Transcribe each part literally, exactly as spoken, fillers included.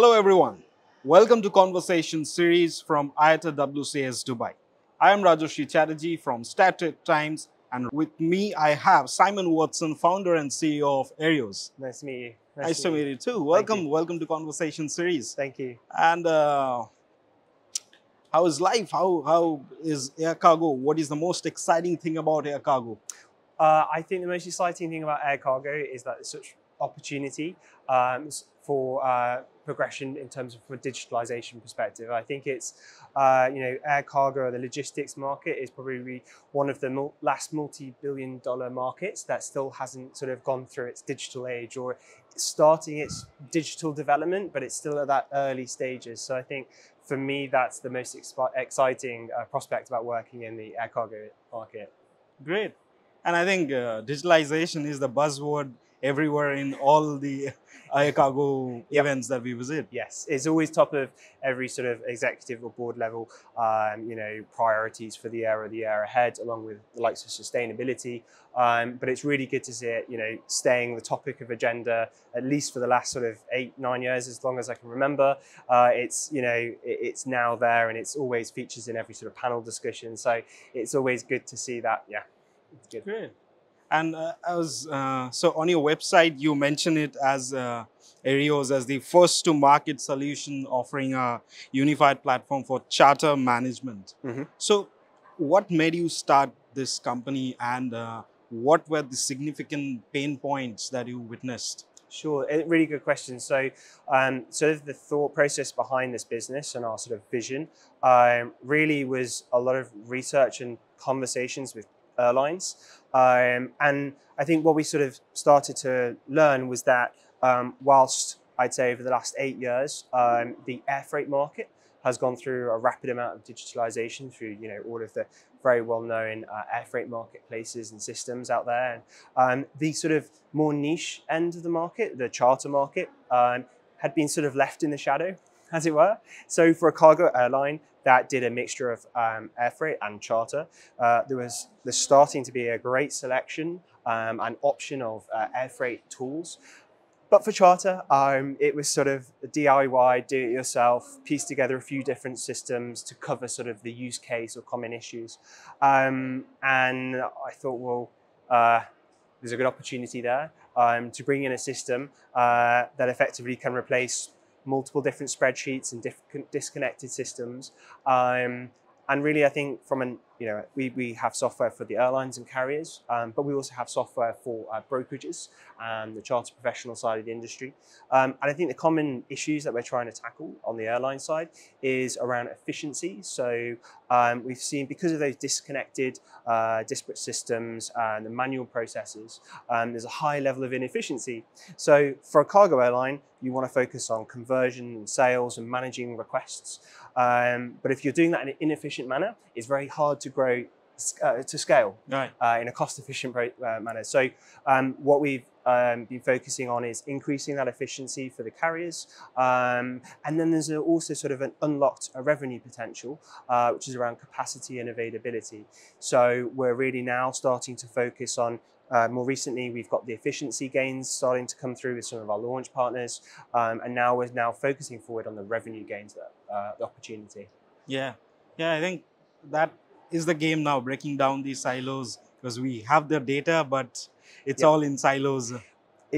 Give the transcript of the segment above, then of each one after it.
Hello everyone, welcome to Conversation series from I A T A W C S Dubai. I am Rajarshi Chatterjee from Strategic Times, and with me I have Simon Watson, founder and C E O of Aerios. Nice to meet you. Nice, nice to meet you, you too. Welcome, you. welcome to Conversation series. Thank you. And uh, how is life? How, how is IACAGO? What is the most exciting thing about IACAGO? Uh, I think the most exciting thing about IACAGO is that it's such opportunity um, for uh, progression in terms of from a digitalization perspective. I think it's, uh, you know, air cargo or the logistics market is probably one of the mul last multi-billion dollar markets that still hasn't sort of gone through its digital age or starting its digital development, but it's still at that early stages. So I think for me, that's the most ex exciting uh, prospect about working in the air cargo market. Great. And I think uh, digitalization is the buzzword everywhere in all the IACAGO yep. events that we visit. Yes, it's always top of every sort of executive or board level, um, you know, priorities for the year or the year ahead, along with the likes of sustainability. Um, but it's really good to see it, you know, staying the topic of agenda, at least for the last sort of eight, nine years, as long as I can remember. Uh, it's, you know, it, it's now there and it's always features in every sort of panel discussion. So it's always good to see that, yeah, it's good. Great. And uh, I was, uh, so on your website, you mention it as uh, Aerios as the first to market solution offering a unified platform for charter management. Mm-hmm. So what made you start this company, and uh, what were the significant pain points that you witnessed? Sure, a really good question. So um, sort of the thought process behind this business and our sort of vision uh, really was a lot of research and conversations with airlines. Um, and I think what we sort of started to learn was that um, whilst I'd say over the last eight years, um, the air freight market has gone through a rapid amount of digitalization through, you know, all of the very well-known uh, air freight marketplaces and systems out there. And, um, the sort of more niche end of the market, the charter market, um, had been sort of left in the shadow, as it were. So for a cargo airline that did a mixture of um, air freight and charter, uh, there was there's starting to be a great selection um, and option of uh, air freight tools. But for charter, um, it was sort of D I Y, do it yourself, piece together a few different systems to cover sort of the use case or common issues. Um, and I thought, well, uh, there's a good opportunity there um, to bring in a system uh, that effectively can replace multiple different spreadsheets and different disconnected systems. Um, and really, I think from an, you know, we, we have software for the airlines and carriers, um, but we also have software for uh, brokerages and the charter professional side of the industry. Um, and I think the common issues that we're trying to tackle on the airline side is around efficiency. So um, we've seen, because of those disconnected, uh, disparate systems and the manual processes, um, there's a high level of inefficiency. So for a cargo airline, you want to focus on conversion and sales and managing requests. Um, but if you're doing that in an inefficient manner, it's very hard to grow, uh, to scale right. uh, in a cost-efficient uh, manner. So um, what we've um, been focusing on is increasing that efficiency for the carriers. Um, and then there's also sort of an unlocked uh, revenue potential, uh, which is around capacity and availability. So we're really now starting to focus on Uh, more recently, we've got the efficiency gains starting to come through with some of our launch partners, um, and now we're now focusing forward on the revenue gains, that, uh, the opportunity. Yeah, yeah, I think that is the game now, breaking down these silos, because we have the data, but it's yeah. all in silos.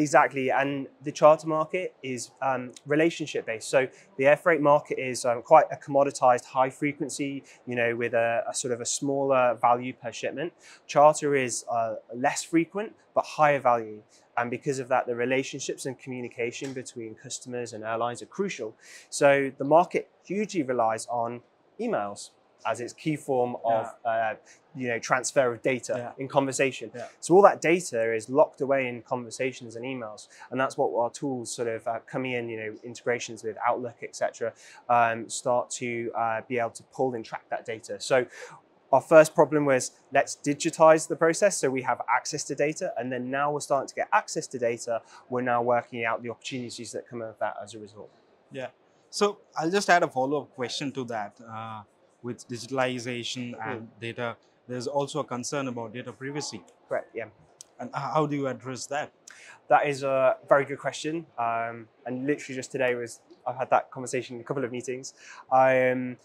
Exactly, and the charter market is um, relationship-based. So the air freight market is um, quite a commoditized high frequency, you know, with a, a sort of a smaller value per shipment. Charter is uh, less frequent, but higher value. And because of that, the relationships and communication between customers and airlines are crucial. So the market hugely relies on emails as its key form of yeah. uh, you know, transfer of data yeah. in conversation. Yeah. So all that data is locked away in conversations and emails, and that's what our tools sort of uh, coming in, you know, integrations with Outlook, et cetera, um, start to uh, be able to pull and track that data. So our first problem was, let's digitize the process so we have access to data, and then now we're starting to get access to data, we're now working out the opportunities that come out of that as a result. Yeah, so I'll just add a follow-up question to that. Uh, with digitalization and data, there's also a concern about data privacy. Correct, yeah. And how do you address that? That is a very good question. Um, and literally just today was I've had that conversation in a couple of meetings. Um,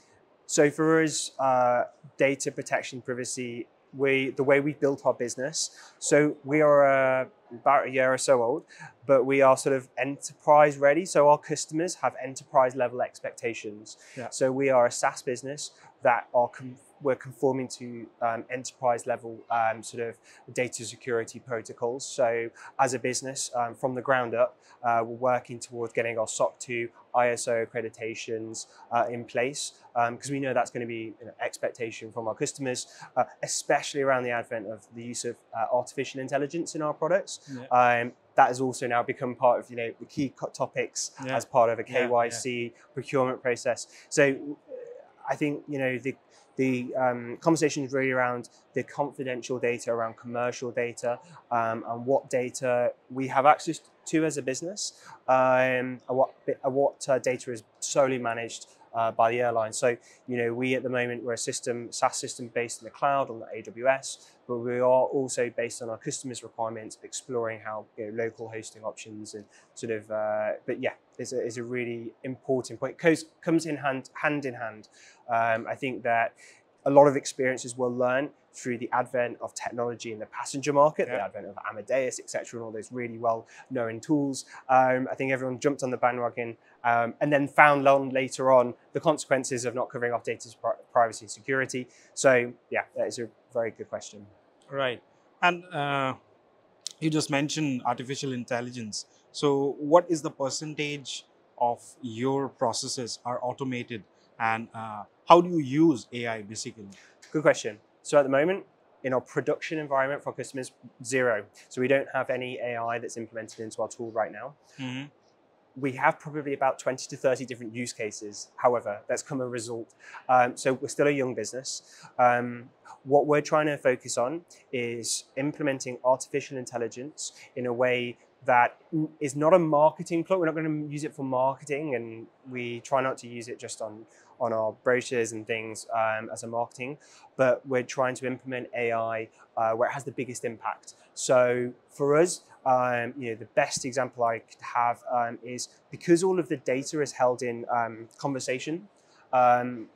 so for us, uh, data protection, privacy, we, the way we built our business, so we are uh, about a year or so old, but we are sort of enterprise ready. So our customers have enterprise level expectations. Yeah. So we are a SaaS business that are com we're conforming to um, enterprise level um, sort of data security protocols. So as a business, um, from the ground up, uh, we're working towards getting our S O C two, I S O accreditations uh, in place, because um, we know that's going to be an expectation from our customers, uh, especially around the advent of the use of uh, artificial intelligence in our products. Yeah. Um, that has also now become part of, you know, the key topics yeah. as part of a K Y C yeah, yeah. procurement process. So I think, you know, the The um, conversation is really around the confidential data, around commercial data, um, and what data we have access to as a business, um, and what, what uh, data is solely managed uh, by the airline. So, you know, we at the moment, we're a system, SaaS system based in the cloud on the A W S, but we are also, based on our customers' requirements, exploring how, you know, local hosting options and sort of, uh, but yeah, is a, is a really important point. It comes in hand, hand in hand. Um, I think that a lot of experiences were learned through the advent of technology in the passenger market, yeah. the advent of Amadeus, et cetera, and all those really well-known tools. Um, I think everyone jumped on the bandwagon um, and then found on later on the consequences of not covering off data privacy and security. So yeah, that is a very good question. Right, and uh, you just mentioned artificial intelligence. So what is the percentage of your processes are automated, and uh, how do you use A I basically? Good question. So at the moment, in our production environment for customers, zero. So we don't have any A I that's implemented into our tool right now. Mm-hmm. We have probably about twenty to thirty different use cases, however, that's come a result. Um, so we're still a young business. Um, what we're trying to focus on is implementing artificial intelligence in a way that is not a marketing plug. We're not going to use it for marketing, and we try not to use it just on, on our brochures and things um, as a marketing, but we're trying to implement A I uh, where it has the biggest impact. So for us, um, you know, the best example I could have um, is, because all of the data is held in um, conversation, um,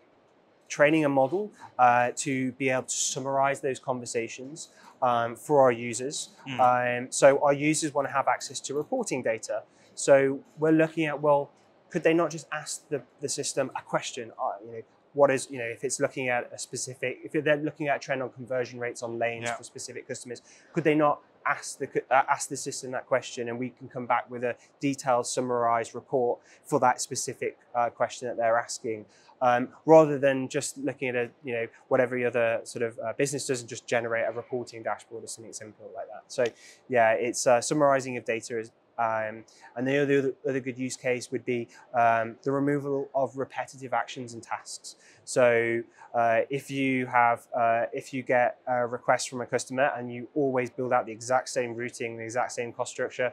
training a model uh, to be able to summarize those conversations um, for our users. Mm. Um, so our users want to have access to reporting data. So we're looking at, well, could they not just ask the, the system a question? Uh, you know, what is, you know, if it's looking at a specific, if they're looking at a trend on conversion rates on lanes yeah. for specific customers, could they not ask the, uh, ask the system that question, and we can come back with a detailed summarized report for that specific uh, question that they're asking? Um, rather than just looking at a, you know, what every other sort of uh, business does and just generate a reporting dashboard or something simple like that. So yeah, it's uh, summarizing of data is, um, and the other, other good use case would be um, the removal of repetitive actions and tasks. So uh, if you have, uh, if you get a request from a customer and you always build out the exact same routing, the exact same cost structure,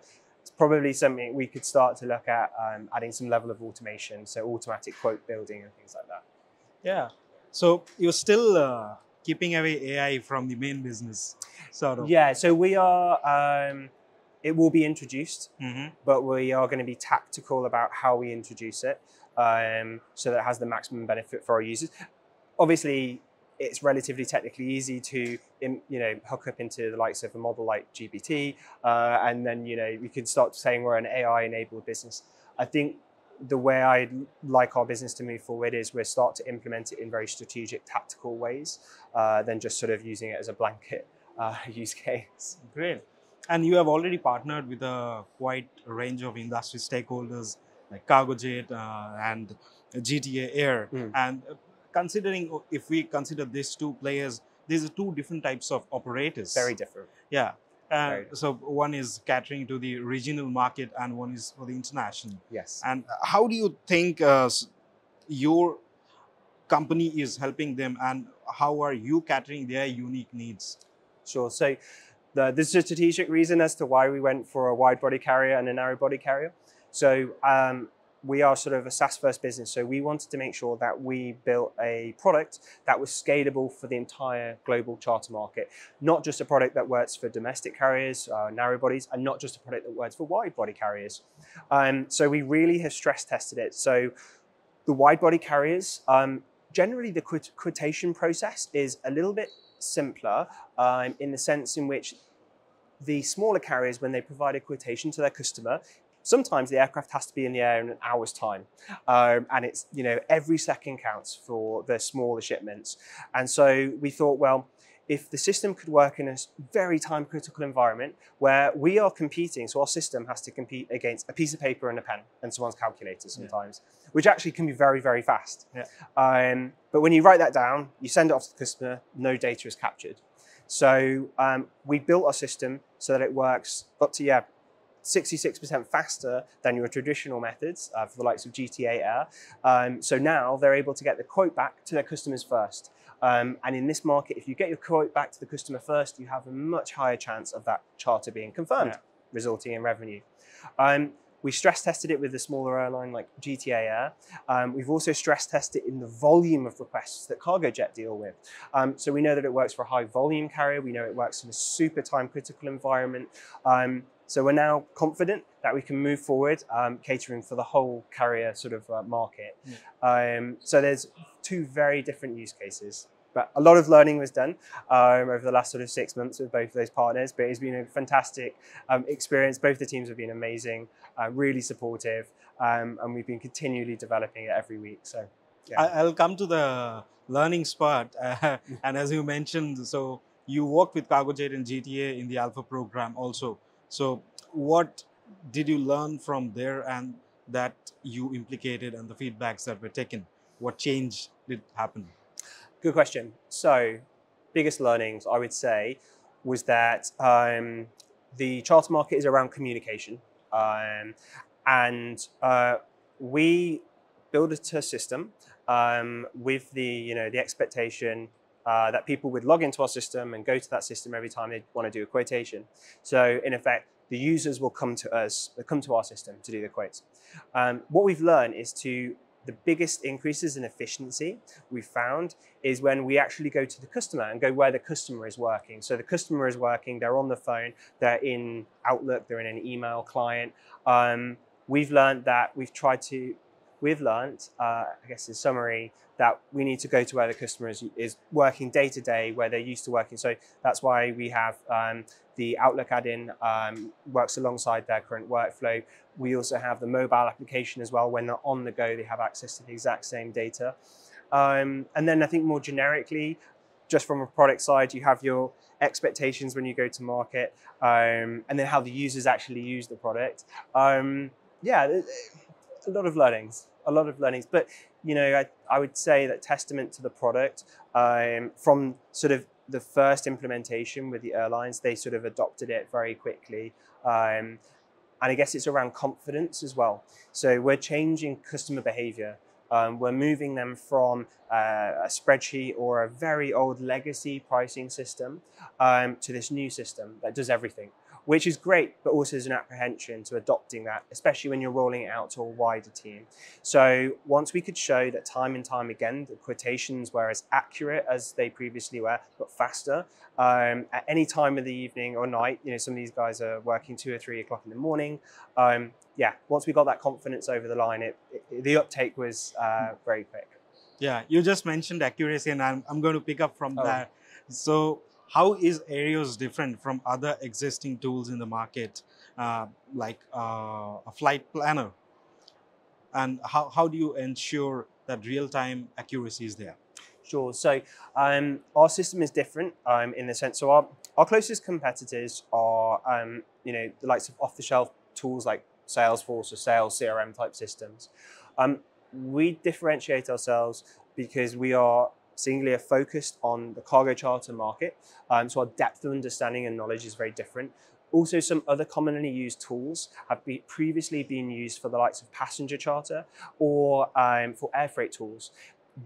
it's probably something we could start to look at um, adding some level of automation, so automatic quote building and things like that. Yeah. So you're still uh, keeping away A I from the main business, sort of. Yeah. So we are. Um, it will be introduced, mm-hmm. but we are going to be tactical about how we introduce it, um, so that it has the maximum benefit for our users. Obviously, it's relatively technically easy to, you know, hook up into the likes of a model like G P T, uh, and then, you know, we could start saying we're an A I-enabled business. I think the way I'd like our business to move forward is we start to implement it in very strategic, tactical ways, uh, than just sort of using it as a blanket uh, use case. Great. And you have already partnered with a quite range of industry stakeholders like CargoJet uh, and G T A Air, mm. and considering, if we consider these two players, these are two different types of operators. Very different. Yeah. Uh, Very different. So one is catering to the regional market and one is for the international. Yes. And how do you think uh, your company is helping them, and how are you catering their unique needs? Sure. So the, this is a strategic reason as to why we went for a wide body carrier and a narrow body carrier. So um, we are sort of a SaaS first business, so we wanted to make sure that we built a product that was scalable for the entire global charter market, not just a product that works for domestic carriers, uh, narrow bodies, and not just a product that works for wide body carriers. Um, so we really have stress tested it. So the wide body carriers, um, generally the quot quotation process is a little bit simpler um, in the sense in which the smaller carriers, when they provide a quotation to their customer, sometimes the aircraft has to be in the air in an hour's time. Um, and it's, you know, every second counts for the smaller shipments. And so we thought, well, if the system could work in a very time critical environment where we are competing, so our system has to compete against a piece of paper and a pen and someone's calculator sometimes, yeah. which actually can be very, very fast. Yeah. Um, but when you write that down, you send it off to the customer, no data is captured. So um, we built our system so that it works up to, yeah, sixty-six percent faster than your traditional methods uh, for the likes of G T A Air. Um, so now they're able to get the quote back to their customers first. Um, and in this market, if you get your quote back to the customer first, you have a much higher chance of that charter being confirmed, yeah. resulting in revenue. Um, we stress tested it with a smaller airline like G T A Air. Um, we've also stress tested it in the volume of requests that CargoJet deal with. Um, so we know that it works for a high volume carrier. We know it works in a super time critical environment. Um, So we're now confident that we can move forward um, catering for the whole carrier sort of uh, market. Yeah. Um, so there's two very different use cases, but a lot of learning was done um, over the last sort of six months with both of those partners, but it's been a fantastic um, experience. Both the teams have been amazing, uh, really supportive, um, and we've been continually developing it every week. So yeah. I'll come to the learnings part. Uh, and as you mentioned, so you worked with CargoJet and G T A in the Alpha program also. So what did you learn from there and that you implicated and the feedbacks that were taken? What change did happen? Good question. So biggest learnings, I would say, was that um, the charter market is around communication. Um, and uh, we built a system um, with the, you know, the expectation Uh, that people would log into our system and go to that system every time they want to do a quotation. So in effect, the users will come to us, come to our system to do the quotes. Um, what we've learned is to the biggest increases in efficiency we've found is when we actually go to the customer and go where the customer is working. So the customer is working, they're on the phone, they're in Outlook, they're in an email client. Um, we've learned that we've tried to We've learned, uh, I guess in summary, that we need to go to where the customer is, is working day to day, where they're used to working. So that's why we have um, the Outlook add-in um, works alongside their current workflow. We also have the mobile application as well. When they're on the go, they have access to the exact same data. Um, and then I think more generically, just from a product side, you have your expectations when you go to market, um, and then how the users actually use the product. Um, yeah. A lot of learnings, a lot of learnings. But, you know, I, I would say that testament to the product, um, from sort of the first implementation with the airlines, they sort of adopted it very quickly. Um, and I guess it's around confidence as well. So we're changing customer behavior. Um, we're moving them from uh, a spreadsheet or a very old legacy pricing system um, to this new system that does everything, which is great, but also there's an apprehension to adopting that, especially when you're rolling it out to a wider team. So once we could show that time and time again, the quotations were as accurate as they previously were, but faster. Um, at any time of the evening or night, you know, some of these guys are working two or three o'clock in the morning. Um, yeah, once we got that confidence over the line, it, it, the uptake was uh, very quick. Yeah, you just mentioned accuracy, and I'm, I'm going to pick up from oh. that. So how is Aerios different from other existing tools in the market, uh, like uh, a flight planner? And how, how do you ensure that real-time accuracy is there? Sure. So um, our system is different um, in the sense, so our, our closest competitors are, um, you know, the likes of off-the-shelf tools like Salesforce or sales C R M type systems. Um, we differentiate ourselves because we are singularly focused on the cargo charter market. Um, so our depth of understanding and knowledge is very different. Also, some other commonly used tools have be previously been used for the likes of passenger charter or um, for air freight tools.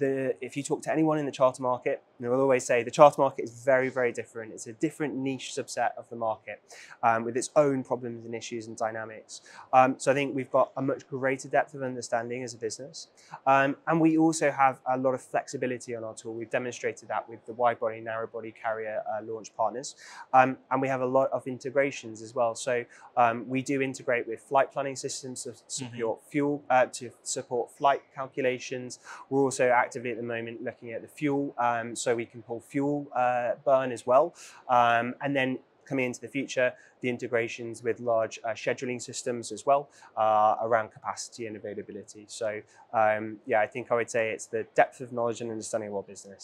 The, if you talk to anyone in the charter market, And I will always say the charter market is very, very different. It's a different niche subset of the market um, with its own problems and issues and dynamics. Um, so I think we've got a much greater depth of understanding as a business. Um, and we also have a lot of flexibility on our tool. We've demonstrated that with the wide body, narrow body carrier uh, launch partners. Um, and we have a lot of integrations as well. So um, we do integrate with flight planning systems to support mm-hmm. fuel, uh, to support flight calculations. We're also actively at the moment looking at the fuel. Um, so So we can pull fuel uh, burn as well. Um, and then coming into the future, the integrations with large uh, scheduling systems as well uh, around capacity and availability. So um, yeah, I think I would say it's the depth of knowledge and understanding of our business.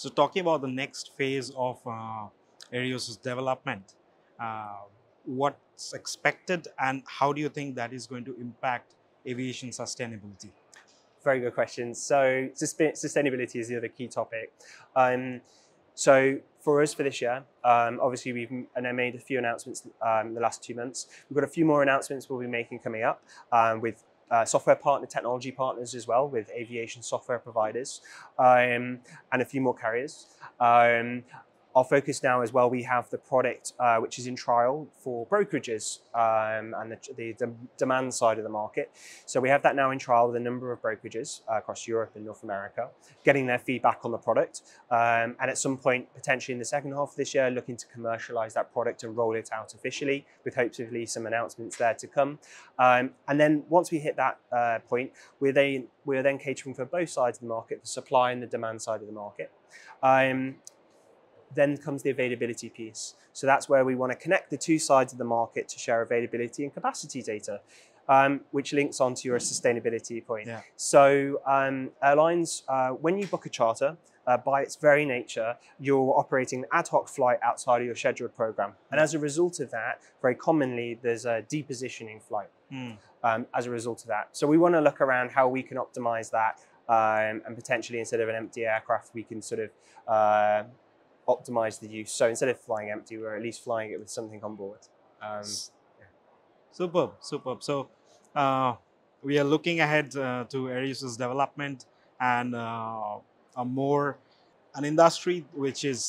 So talking about the next phase of uh, Aerios' development, uh, what's expected and how do you think that is going to impact aviation sustainability? Very good question. So sustainability is the other key topic. Um, so for us for this year, um, obviously we've and I made a few announcements um, the last two months. We've got a few more announcements we'll be making coming up um, with uh, software partner, technology partners as well, with aviation software providers um, and a few more carriers. Um, Our focus now as well, we have the product uh, which is in trial for brokerages um, and the, the de demand side of the market. So we have that now in trial with a number of brokerages uh, across Europe and North America, getting their feedback on the product. Um, and at some point, potentially in the second half of this year, looking to commercialize that product and roll it out officially with hopefully some announcements there to come. Um, and then once we hit that uh, point, we're then, we're then catering for both sides of the market, the supply and the demand side of the market. Um, Then comes the availability piece. So that's where we want to connect the two sides of the market to share availability and capacity data, um, which links onto your sustainability point. Yeah. So um, airlines, uh, when you book a charter, uh, by its very nature, you're operating an ad hoc flight outside of your scheduled program. And as a result of that, very commonly, there's a depositioning flight mm. um, as a result of that. So we want to look around how we can optimize that. Um, and potentially instead of an empty aircraft, we can sort of, uh, optimize the use. So instead of flying empty, we're at least flying it with something on board. Um, yeah. Superb, superb. So uh, we are looking ahead uh, to Aerios' development and uh, a more an industry which is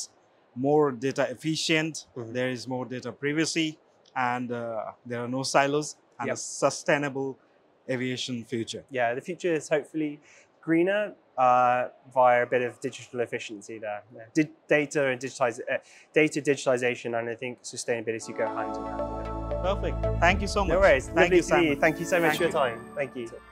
more data efficient. Mm-hmm. There is more data privacy, and uh, there are no silos, and yep. a sustainable aviation future. Yeah, the future is hopefully greener. Uh, via a bit of digital efficiency there. Yeah. Data and digitize, uh, data digitalization and I think sustainability go hand in hand. Perfect. Thank you so much. No worries. Thank you, Simon. Thank you so much for your time. Thank you.